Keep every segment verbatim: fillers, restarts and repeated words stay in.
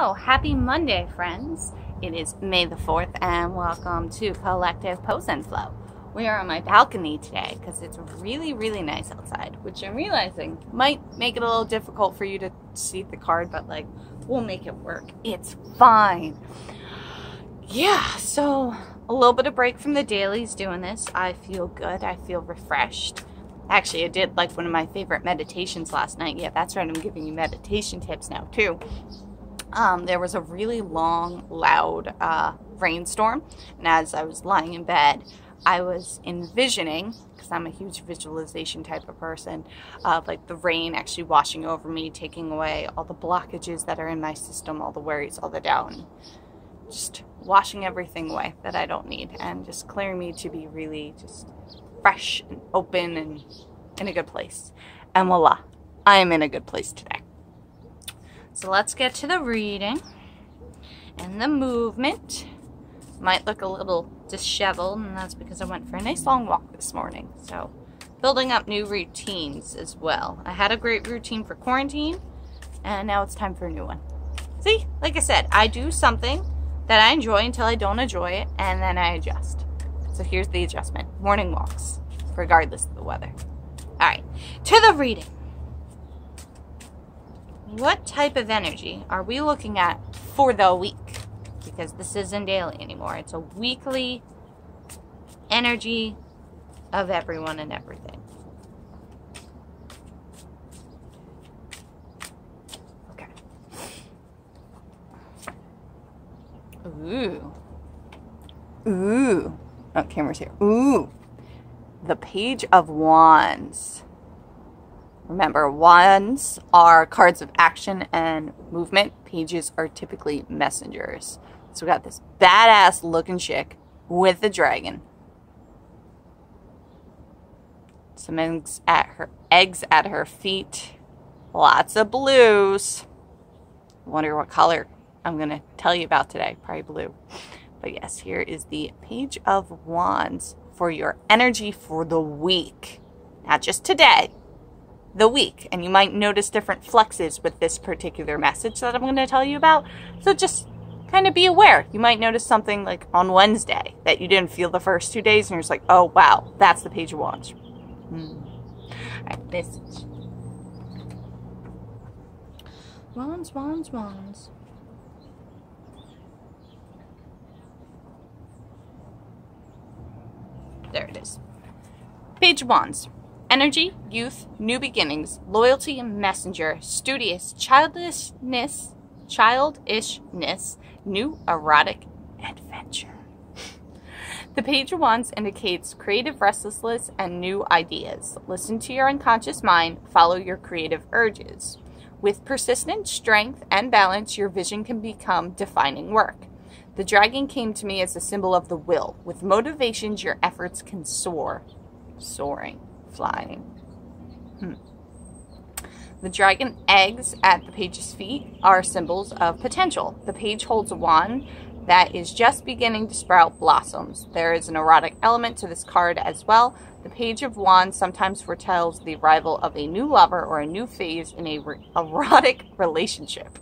So, happy Monday, friends. It is May the fourth, and welcome to Collective Pose and Flow. We are on my balcony today because it's really, really nice outside, which I'm realizing might make it a little difficult for you to see the card, but like, we'll make it work. It's fine. Yeah, so a little bit of break from the dailies doing this. I feel good. I feel refreshed. Actually, I did like one of my favorite meditations last night. Yeah, that's right. I'm giving you meditation tips now, too. Um, there was a really long, loud uh, rainstorm. And as I was lying in bed, I was envisioning, because I'm a huge visualization type of person, of like the rain actually washing over me, taking away all the blockages that are in my system, all the worries, all the doubt, and just washing everything away that I don't need and just clearing me to be really just fresh and open and in a good place. And voila, I am in a good place today. So let's get to the reading and the movement. Might look a little disheveled, and that's because I went for a nice long walk this morning. So building up new routines as well. I had a great routine for quarantine, and now it's time for a new one. See, like I said, I do something that I enjoy until I don't enjoy it, and then I adjust. So here's the adjustment. Morning walks, regardless of the weather. All right, to the reading. What type of energy are we looking at for the week? Because this isn't daily anymore. It's a weekly energy of everyone and everything. Okay. Ooh. Ooh. Oh, camera's here. Ooh, the Page of Wands. Remember, wands are cards of action and movement. Pages are typically messengers. So we got this badass looking chick with a dragon. Some eggs at her, eggs at her feet. Lots of blues. Wonder what color I'm going to tell you about today. Probably blue. But yes, here is the Page of Wands for your energy for the week. Not just today, the week. And you might notice different fluxes with this particular message that I'm going to tell you about. So just kind of be aware. You might notice something like on Wednesday that you didn't feel the first two days and you're just like, oh, wow, that's the Page of Wands. Mm. All right, this. Wands, wands, wands. There it is. Page of Wands. Energy, youth, new beginnings, loyalty, messenger, studious, childishness, childishness, new erotic adventure. The Page of Wands indicates creative restlessness and new ideas. Listen to your unconscious mind, follow your creative urges. With persistent strength and balance, your vision can become defining work. The dragon came to me as a symbol of the will. With motivations, your efforts can soar. Soaring. Flying. Hmm. The dragon eggs at the page's feet are symbols of potential. The page holds a wand that is just beginning to sprout blossoms. There is an erotic element to this card as well. The Page of Wands sometimes foretells the arrival of a new lover or a new phase in a erotic relationship.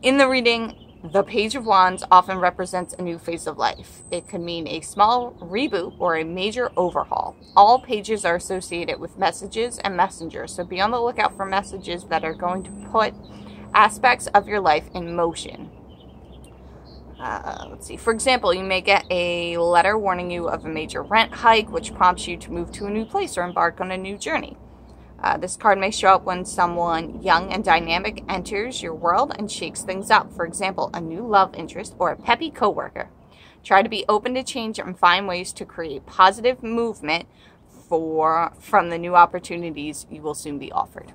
In the reading, the Page of Wands often represents a new phase of life. It could mean a small reboot or a major overhaul. All pages are associated with messages and messengers, so be on the lookout for messages that are going to put aspects of your life in motion. Uh, let's see. For example, you may get a letter warning you of a major rent hike, which prompts you to move to a new place or embark on a new journey. Uh, this card may show up when someone young and dynamic enters your world and shakes things up. For example, a new love interest or a peppy coworker. Try to be open to change and find ways to create positive movement for from the new opportunities you will soon be offered.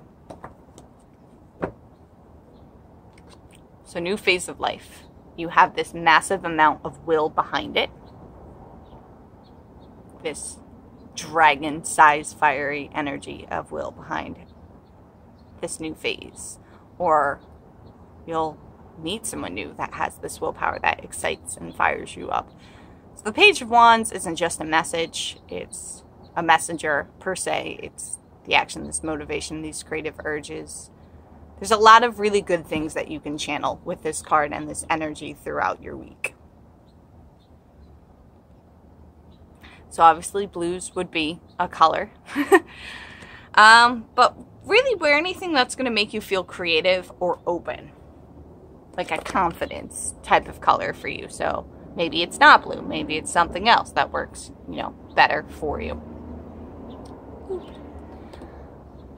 So, new phase of life. You have this massive amount of will behind it. This dragon-sized fiery energy of will behind this new phase, or you'll meet someone new that has this willpower that excites and fires you up. So the Page of Wands isn't just a message, it's a messenger per se. It's the action, this motivation, these creative urges, There's a lot of really good things that you can channel with this card and this energy throughout your week. So obviously blues would be a color. um, but really wear anything that's going to make you feel creative or open. Like a confidence type of color for you. So maybe it's not blue. Maybe it's something else that works, you know, better for you.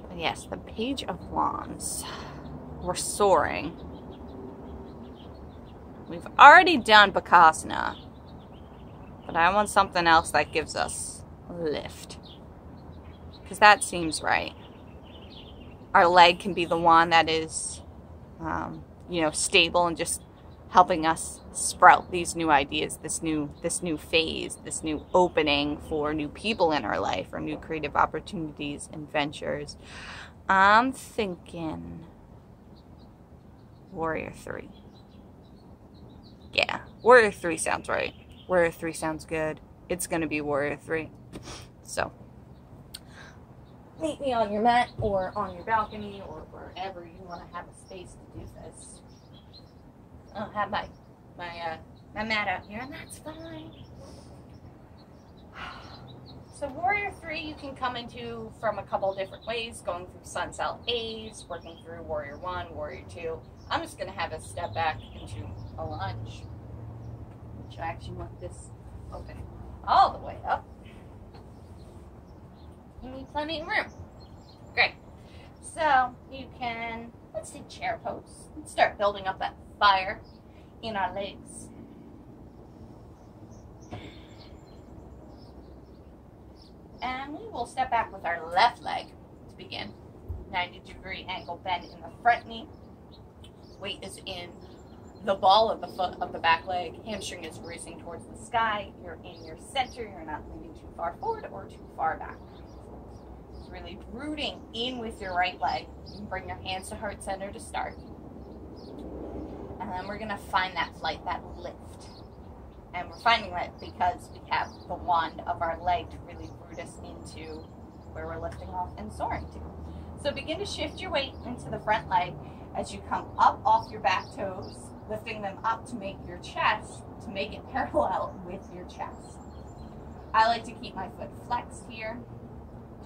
But yes, the Page of Wands. We're soaring. We've already done Bakasana. But I want something else that gives us a lift. Because that seems right. Our leg can be the one that is, um, you know, stable and just helping us sprout these new ideas, this new, this new phase, this new opening for new people in our life or new creative opportunities and ventures. I'm thinking Warrior three. Yeah, Warrior three sounds right. Warrior three sounds good. It's going to be Warrior three. So, meet me on your mat or on your balcony or wherever you want to have a space to do this. I'll have my, my, uh, my mat out here, and that's fine. So Warrior three you can come into from a couple different ways, going through Sun Cell A's, working through Warrior one, Warrior two. I'm just going to have it step back into a lunge. I actually want this opening all the way up. You need plenty of room. Great. So you can, let's see, chair pose. Let's start building up that fire in our legs. And we will step back with our left leg to begin. ninety degree ankle bend in the front knee. Weight is in the ball of the foot of the back leg, hamstring is racing towards the sky, you're in your center, you're not leaning too far forward or too far back. It's really rooting in with your right leg. You can bring your hands to heart center to start. And then we're going to find that flight, that lift. And we're finding that because we have the wand of our leg to really root us into where we're lifting off and soaring to. So begin to shift your weight into the front leg as you come up off your back toes, lifting them up to make your chest, to make it parallel with your chest. I like to keep my foot flexed here,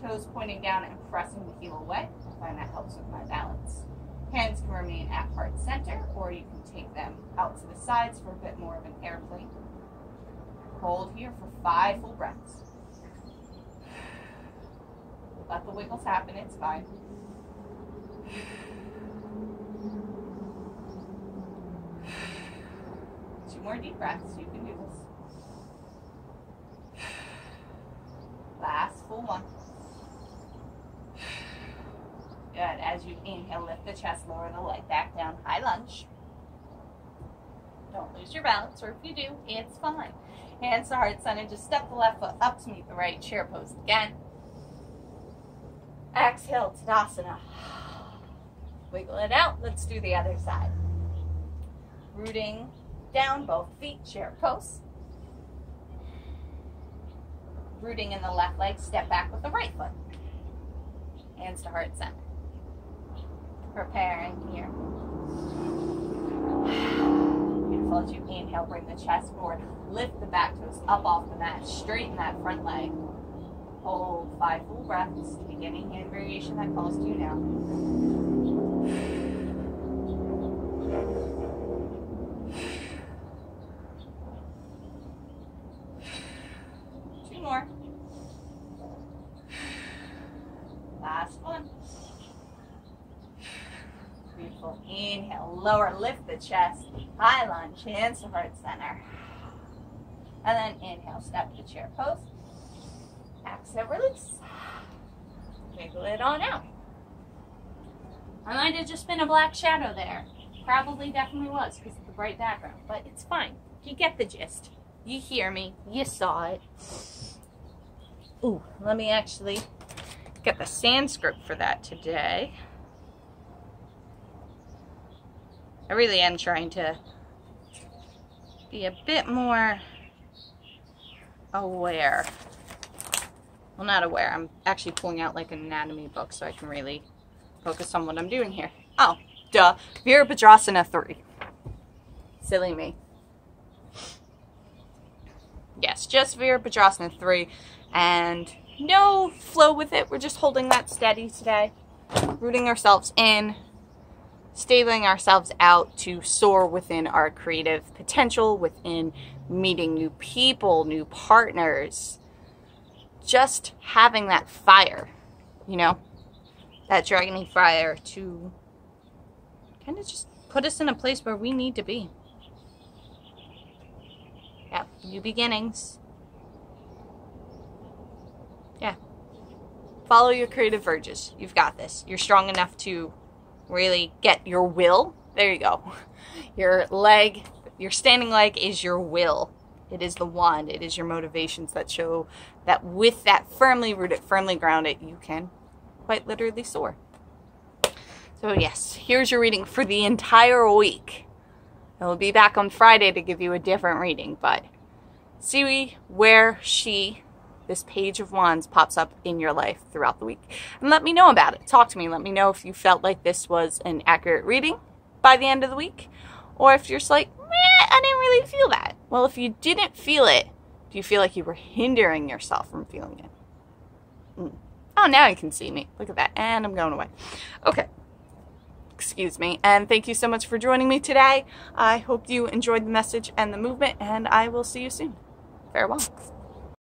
toes pointing down and pressing the heel away. I find that helps with my balance. Hands can remain at heart center, or you can take them out to the sides for a bit more of an airplane. Hold here for five full breaths. Let the wiggles happen, it's fine. Two more deep breaths, you can do this. Last full one. Good, as you inhale, lift the chest, lower the leg back down, high lunge. Don't lose your balance, or if you do, it's fine. Hands to heart center, just step the left foot up to meet the right, chair pose again. Exhale, Tadasana. Wiggle it out, let's do the other side. Rooting down, both feet, chair pose. Rooting in the left leg, step back with the right foot. Hands to heart center. Preparing here. Beautiful, as you inhale, bring the chest forward. Lift the back toes up off the mat, straighten that front leg. Hold five full breaths. Beginning hand variation that calls to you now. More. Last one. Beautiful. Inhale, lower, lift the chest, high lunge, hands to heart center. And then inhale, step to chair pose. Exhale, release. Wiggle it on out. I might have just been a black shadow there. Probably definitely was because of the bright background, but it's fine. You get the gist. You hear me. You saw it. Ooh, let me actually get the Sanskrit for that today. I really am trying to be a bit more aware. Well, not aware. I'm actually pulling out like an anatomy book so I can really focus on what I'm doing here. Oh, Duh. Virabhadrasana three. Silly me. Yes, just Virabhadrasana three. And no flow with it. We're just holding that steady today. Rooting ourselves in. Stabling ourselves out to soar within our creative potential, within meeting new people, new partners. Just having that fire, you know, that dragony fire to kind of just put us in a place where we need to be. Yeah, new beginnings. Yeah. Follow your creative urges. You've got this. You're strong enough to really get your will. There you go. Your leg, your standing leg is your will. It is the wand. It is your motivations that show that with that firmly rooted, firmly grounded, you can quite literally soar. So yes, here's your reading for the entire week. I will be back on Friday to give you a different reading, but see where she, this page of wands, pops up in your life throughout the week. And let me know about it. Talk to me. Let me know if you felt like this was an accurate reading by the end of the week, or if you're just like, meh, I didn't really feel that. Well, if you didn't feel it, do you feel like you were hindering yourself from feeling it? Mm. Oh, now you can see me. Look at that. And I'm going away. Okay. Excuse me. And thank you so much for joining me today. I hope you enjoyed the message and the movement, and I will see you soon. Farewell.